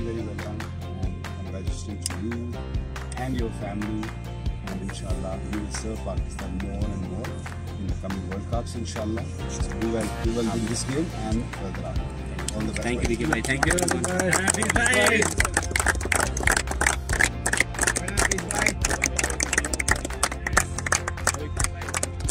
very well done. And congratulations to you and your family. And inshallah, you will serve Pakistan more and more in the coming World Cups. Inshallah, you will win this game and further on. All the best. Thank you, Ricky bhai. Thank you. Happy bhai. Thank you.